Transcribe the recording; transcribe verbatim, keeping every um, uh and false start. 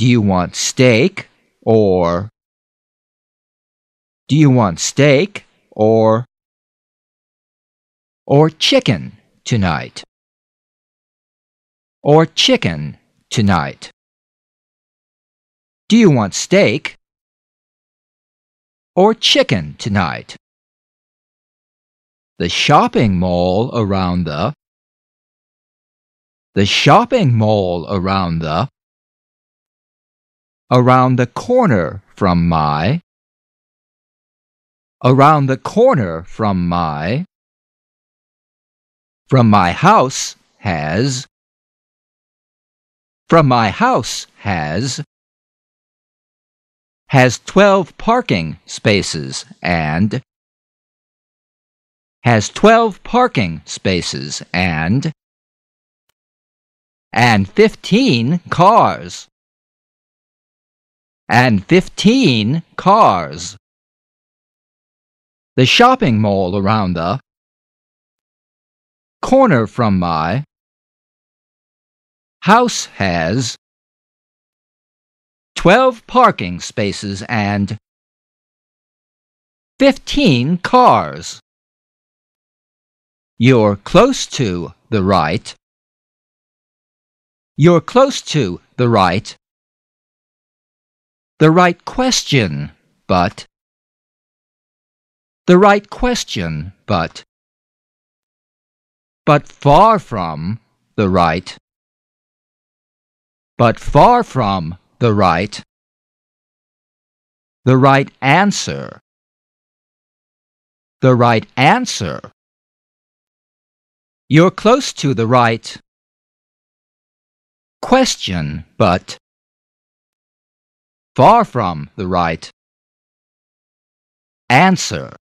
Do you want steak or? Do you want steak or? Or chicken tonight? Or chicken tonight? Do you want steak or chicken tonight? The shopping mall around the. The shopping mall around the. Around the corner from my. Around the corner from my. From my house has. From my house has. Has twelve parking spaces and. Has twelve parking spaces and. And fifteen cars. And fifteen cars. The shopping mall around the. Corner from my. House has. twelve parking spaces and. fifteen cars. You're close to the right. You're close to the right. The right question, but. The right question, but. But far from the right. But far from the right. The right answer. The right answer. You're close to the right. Question, but. Far from the right. Answer.